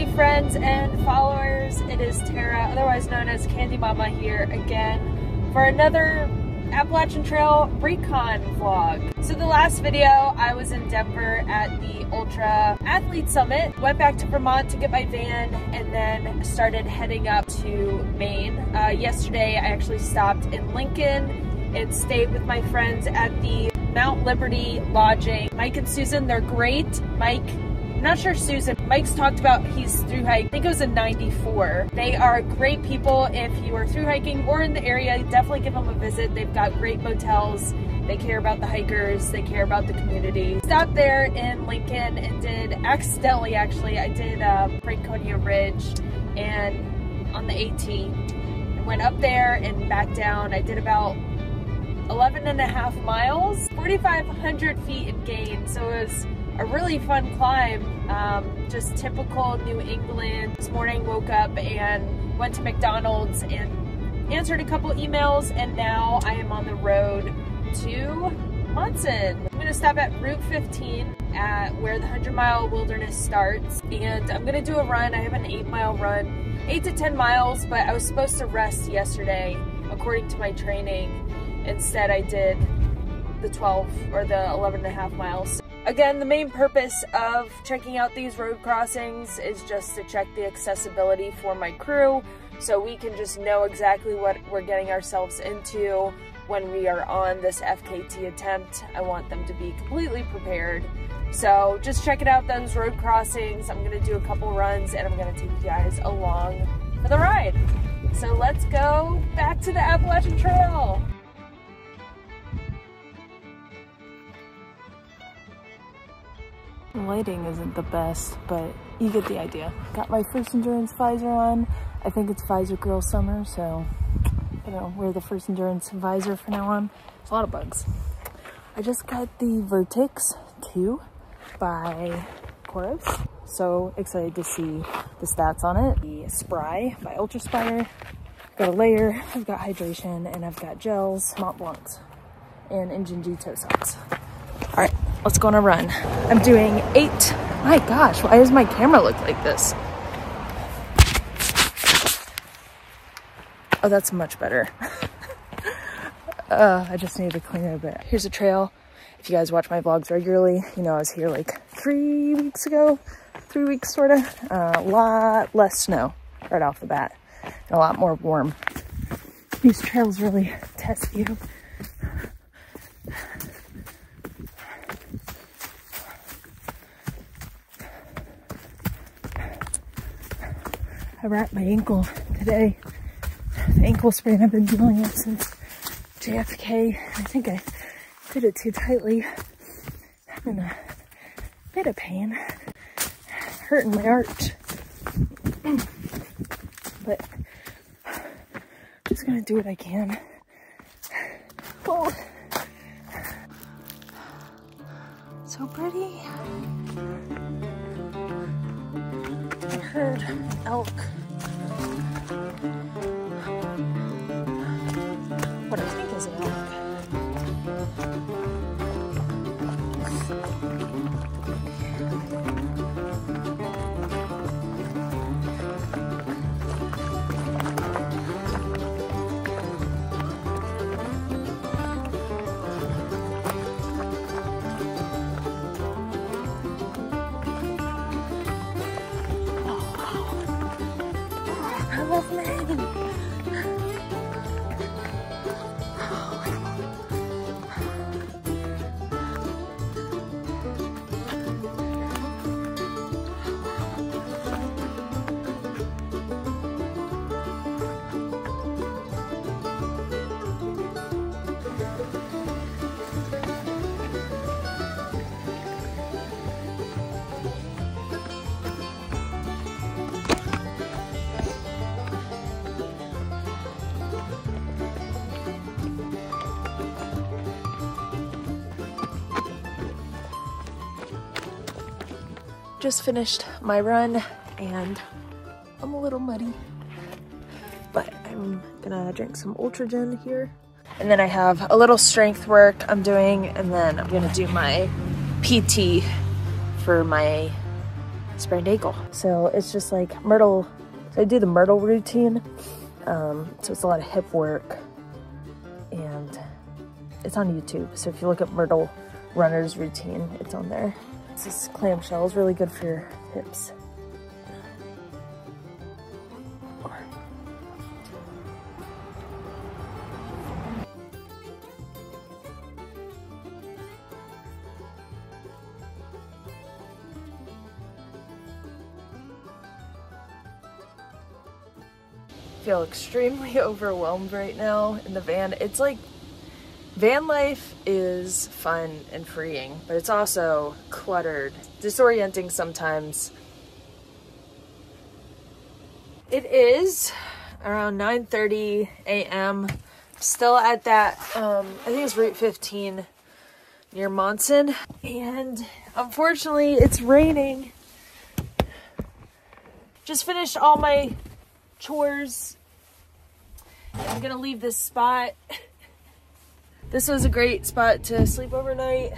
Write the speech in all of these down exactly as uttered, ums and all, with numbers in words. community, friends, and followers. It is Tara, otherwise known as Candy Mama, here again for another Appalachian Trail Recon vlog. So the last video, I was in Denver at the Ultra Athlete Summit, went back to Vermont to get my van, and then started heading up to Maine. Uh, yesterday, I actually stopped in Lincoln and stayed with my friends at the Mount Liberty lodging. Mike and Susan, they're great. Mike, I'm not sure Susan, Mike's talked about he's through hike, I think it was in ninety-four. They are great people. If you are through hiking or in the area, definitely give them a visit. They've got great motels. They care about the hikers. They care about the community. Stopped there in Lincoln and did, accidentally actually, I did um, Franconia Ridge and on the AT. Went up there and back down. I did about eleven and a half miles, forty-five hundred feet in gain, so it was a really fun climb, um, just typical New England. This morning woke up and went to McDonald's and answered a couple emails, and now I am on the road to Monson. I'm gonna stop at Route fifteen at where the hundred mile wilderness starts, and I'm gonna do a run. I have an eight mile run, eight to ten miles, but I was supposed to rest yesterday according to my training. Instead, I did the twelve or the eleven and a half miles. Again, the main purpose of checking out these road crossings is just to check the accessibility for my crew so we can just know exactly what we're getting ourselves into when we are on this F K T attempt. I want them to be completely prepared. So just check it out, those road crossings. I'm gonna do a couple runs and I'm gonna take you guys along for the ride. So let's go back to the Appalachian Trail. Lighting isn't the best, but you get the idea. Got my first endurance visor on. I think it's visor girl summer, so I don't know, wear the first endurance visor from now on. It's a lot of bugs. I just got the Vertex two by Coros. So excited to see the stats on it. The Spry by Ultra Spire. I've got a layer, I've got hydration, and I've got gels, Mont Blancs, and Injinji toe socks. All right. Let's go on a run. I'm doing eight. My gosh, why does my camera look like this? Oh, that's much better. uh, I just needed to clean it a bit. Here's a trail. If you guys watch my vlogs regularly, you know I was here like three weeks ago, three weeks sort of. Uh, a lot less snow right off the bat, and a lot more warm. These trails really test you. I wrapped my ankle today, the ankle sprain I've been dealing with since J F K. I think I did it too tightly. I'm in a bit of pain, hurting my arch, but I'm just gonna do what I can. Whoa! So pretty. I heard elk. What I think is an just finished my run and I'm a little muddy, but I'm gonna drink some Ultragen here. And then I have a little strength work I'm doing, and then I'm gonna do my P T for my sprained ankle. So it's just like Myrtle, so I do the Myrtle routine. Um, so it's a lot of hip work, and it's on YouTube. So if you look at Myrtle runner's routine, it's on there. This clamshell is really good for your hips. I feel extremely overwhelmed right now in the van. It's like, van life is fun and freeing, but it's also cluttered, disorienting sometimes. It is around nine thirty a m Still at that, um, I think it's Route fifteen near Monson. And unfortunately, it's raining. Just finished all my chores. I'm gonna leave this spot. This was a great spot to sleep overnight.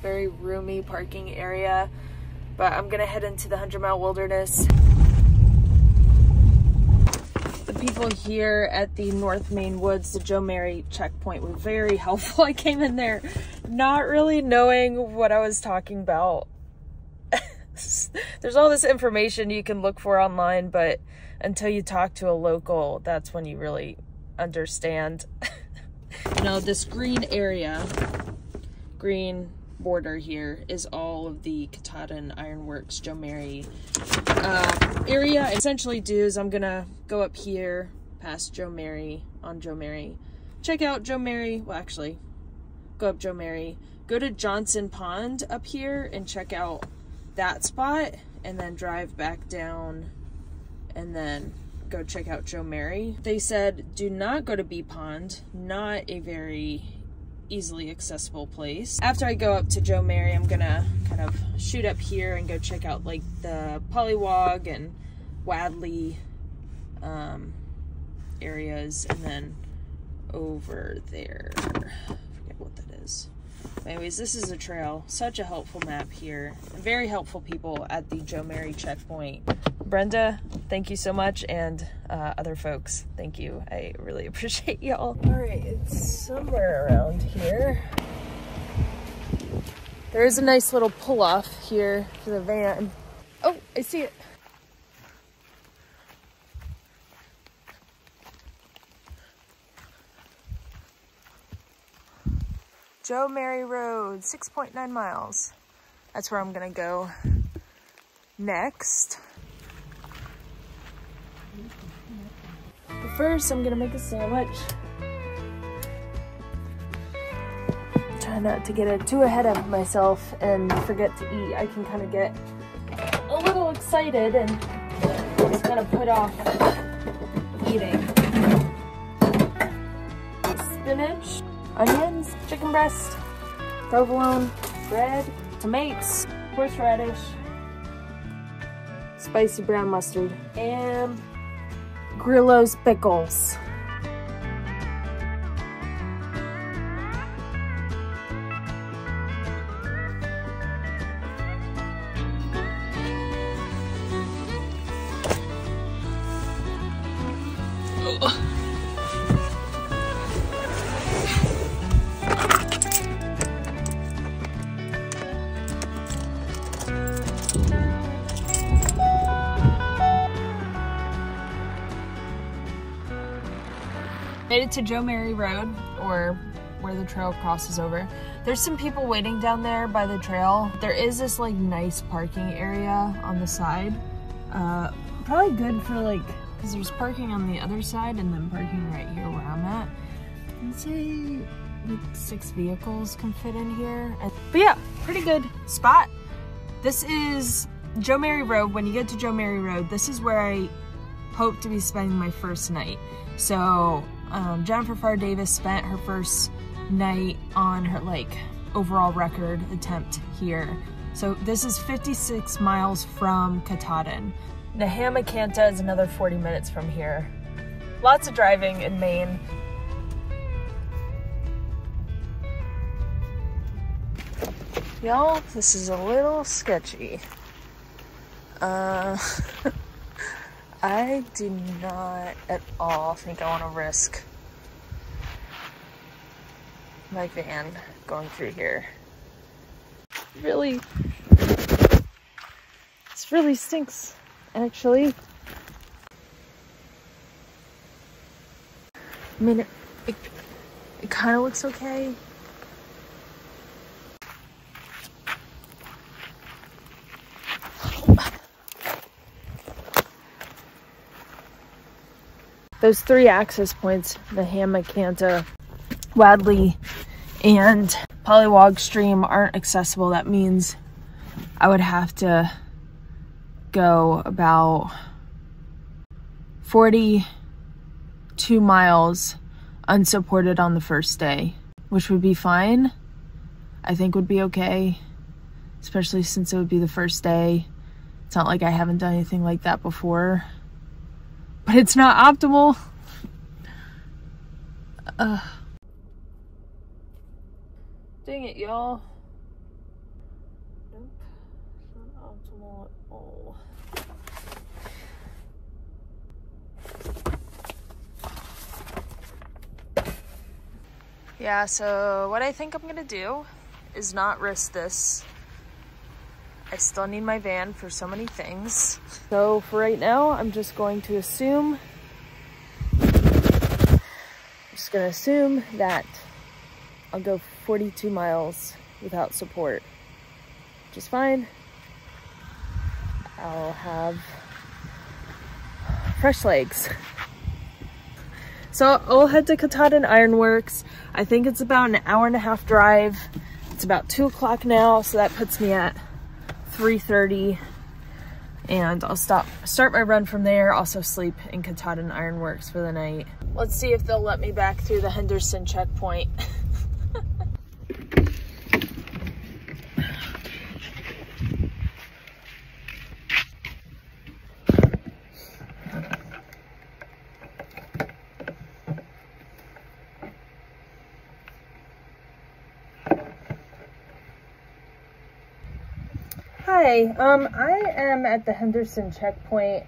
Very roomy parking area, but I'm gonna head into the hundred mile wilderness. The people here at the North Maine Woods, the Jo-Mary checkpoint, were very helpful. I came in there not really knowing what I was talking about. There's all this information you can look for online, but until you talk to a local, that's when you really understand. Now this green area, green border here, is all of the Katahdin Ironworks Jo-Mary uh, area. Essentially do is I'm gonna go up here past Jo-Mary, on Jo-Mary, check out Jo-Mary, well actually, go up Jo-Mary, go to Johnson Pond up here and check out that spot, and then drive back down and then go check out Jo-Mary. They said do not go to Bee Pond, not a very easily accessible place. After I go up to Jo-Mary, I'm gonna kind of shoot up here and go check out like the Polywog and Wadley um, areas, and then over there, I forget what that is. Anyways, this is a trail. Such a helpful map here. Very helpful people at the Jo-Mary checkpoint. Brenda, thank you so much, and uh, other folks, thank you. I really appreciate y'all. All right, it's somewhere around here. There is a nice little pull-off here for the van. Oh, I see it. Jo-Mary Road, six point nine miles. That's where I'm gonna go next. But first, I'm gonna make a sandwich. Try not to get too ahead of myself and forget to eat. I can kind of get a little excited and just kind of put off eating. Spinach. Onions, chicken breast, provolone, bread, tomatoes, horseradish, spicy brown mustard, and Grillo's pickles. Made it to Jo-Mary Road, or where the trail crosses over. There's some people waiting down there by the trail. There is this like nice parking area on the side. Uh, probably good for like, because there's parking on the other side and then parking right here where I'm at. I'd say like six vehicles can fit in here. But yeah, pretty good spot. This is Jo-Mary Road. When you get to Jo-Mary Road, this is where I hope to be spending my first night. So, Um, Jennifer Farr Davis spent her first night on her like overall record attempt here. So this is fifty-six miles from Katahdin. Nahamakanta is another forty minutes from here. Lots of driving in Maine. Y'all, this is a little sketchy. Uh, I do not at all think I want to risk my van going through here. Really, this really stinks, actually. I mean, it, it, it kind of looks okay. Those three access points, the Hammacanta, Wadley, and Polywog stream aren't accessible. That means I would have to go about forty-two miles unsupported on the first day, which would be fine. I think would be okay, especially since it would be the first day. It's not like I haven't done anything like that before, but it's not optimal. Uh, dang it, y'all. Nope, it's not optimal at all. Yeah, so what I think I'm gonna do is not risk this. I still need my van for so many things. So for right now, I'm just going to assume, I'm just gonna assume that I'll go forty-two miles without support, which is fine. I'll have fresh legs. So I'll head to Katahdin Ironworks. I think it's about an hour and a half drive. It's about two o'clock now, so that puts me at three thirty, and I'll stop, start my run from there. Also sleep in Katahdin Ironworks for the night. Let's see if they'll let me back through the Henderson checkpoint. Hi, um, I am at the Henderson checkpoint,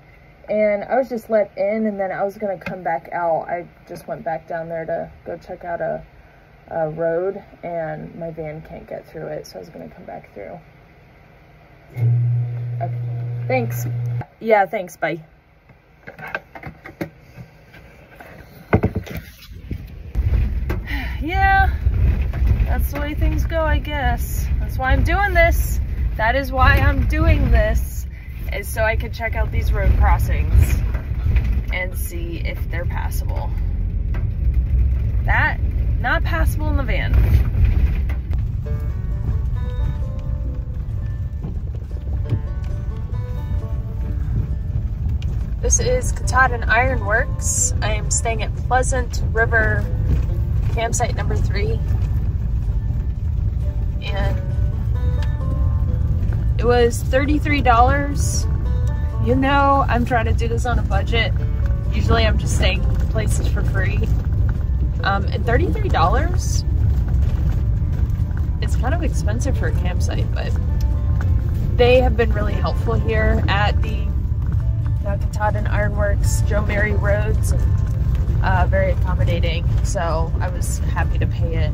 and I was just let in, and then I was going to come back out. I just went back down there to go check out a, a road, and my van can't get through it, so I was going to come back through. Okay, thanks. Yeah, thanks, bye. Yeah, that's the way things go, I guess. That's why I'm doing this. That is why I'm doing this, is so I could check out these road crossings and see if they're passable. That, not passable in the van. This is Katahdin Ironworks. I am staying at Pleasant River, campsite number three. And it was thirty-three dollars. You know, I'm trying to do this on a budget. Usually I'm just staying places for free. Um, and thirty-three dollars, it's kind of expensive for a campsite, but they have been really helpful here at the uh, Katahdin Ironworks, Jo-Mary roads, uh, very accommodating. So I was happy to pay it.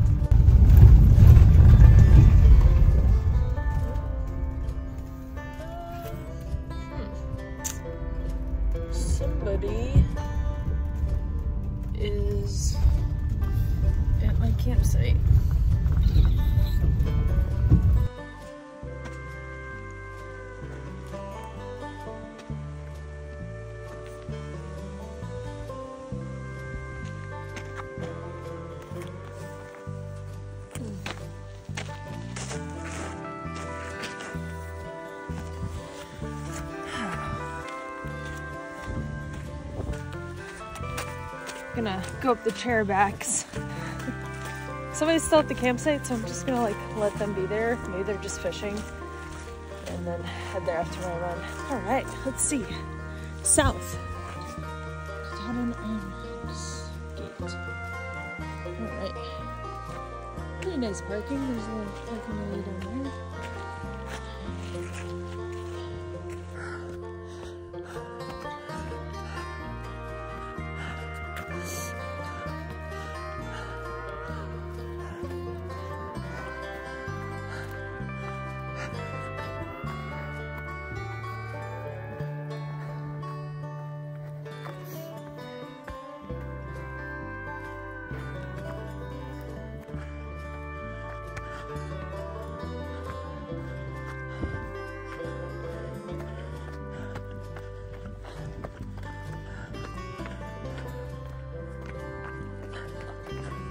Is at my campsite. Gonna go up the chair backs. Somebody's still at the campsite, so I'm just gonna like let them be there. Maybe they're just fishing, and then head there after my run. All right, let's see. South. Down and gate. All right. Pretty nice parking. There's a little parking area down there.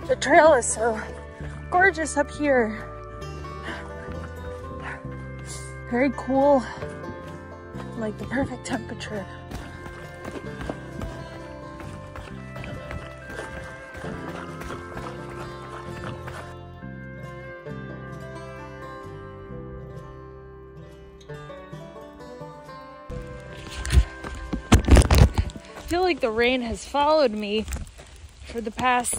The trail is so gorgeous up here. Very cool, like the perfect temperature. I feel like the rain has followed me for the past...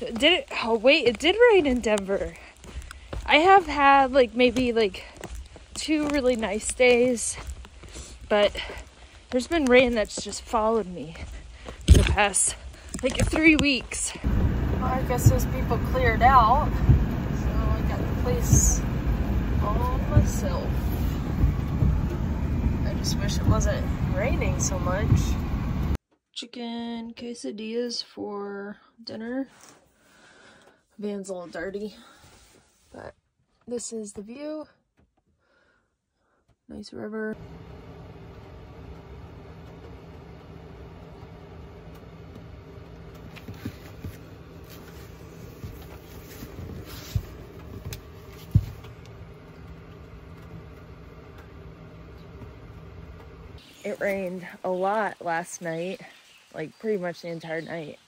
Did it? Oh, wait, it did rain in Denver. I have had like maybe like two really nice days, but there's been rain that's just followed me for the past like three weeks. Well, I guess those people cleared out, so I got the place all myself. I just wish it wasn't raining so much. Chicken quesadillas for dinner. Van's a little dirty, but this is the view. Nice river. It rained a lot last night, like pretty much the entire night,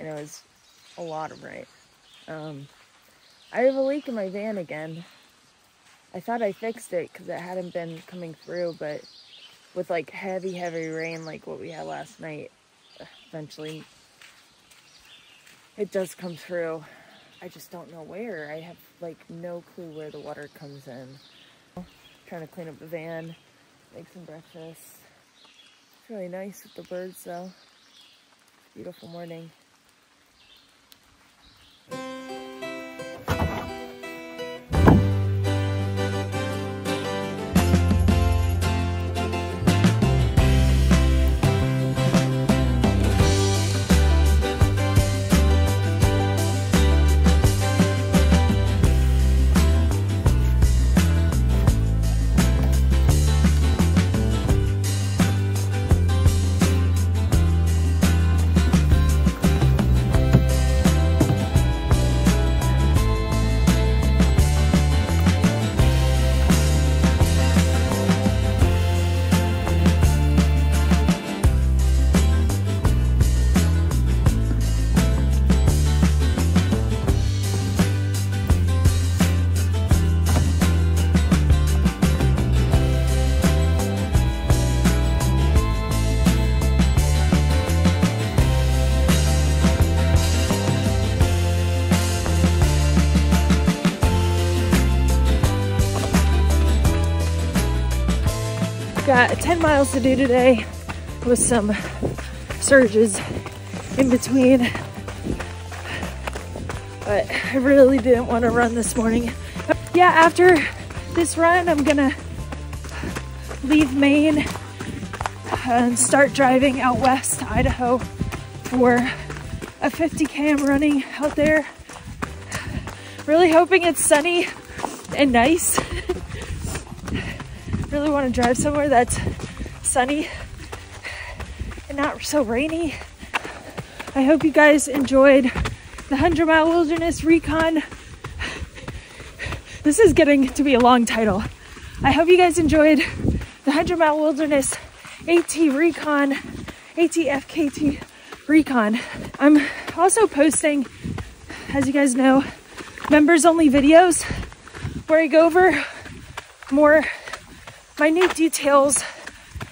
and it was a lot of rain. Um, I have a leak in my van again. I thought I fixed it because it hadn't been coming through, but with like heavy, heavy rain like what we had last night, eventually it does come through. I just don't know where. I have like no clue where the water comes in. I'm trying to clean up the van, make some breakfast. It's really nice with the birds though. Beautiful morning. Got ten miles to do today with some surges in between, but I really didn't want to run this morning. Yeah, after this run, I'm gonna leave Maine and start driving out west to Idaho for a fifty K I'm running out there. Really hoping it's sunny and nice. I really want to drive somewhere that's sunny and not so rainy. I hope you guys enjoyed the hundred mile Wilderness Recon. This is getting to be a long title. I hope you guys enjoyed the hundred mile Wilderness AT Recon, A T F K T Recon. I'm also posting, as you guys know, members only videos where I go over more minute details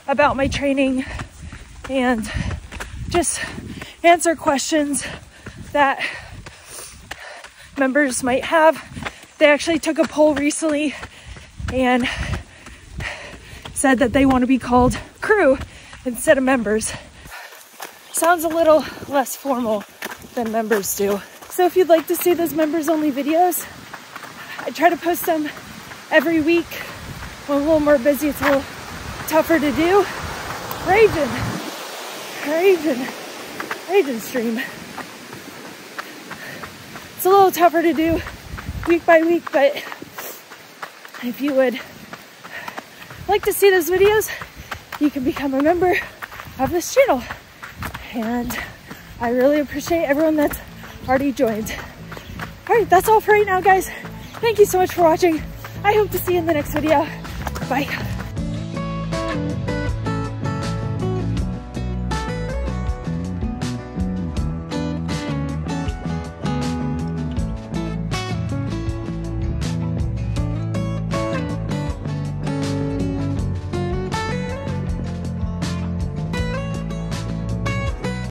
about my training and just answer questions that members might have. They actually took a poll recently and said that they want to be called crew instead of members. Sounds a little less formal than members do. So if you'd like to see those members only videos, I try to post them every week. When I'm a little more busy, it's a little tougher to do. Raven, Raven, Raven stream. It's a little tougher to do week by week, but if you would like to see those videos, you can become a member of this channel. And I really appreciate everyone that's already joined. All right, that's all for right now, guys. Thank you so much for watching. I hope to see you in the next video. Bye.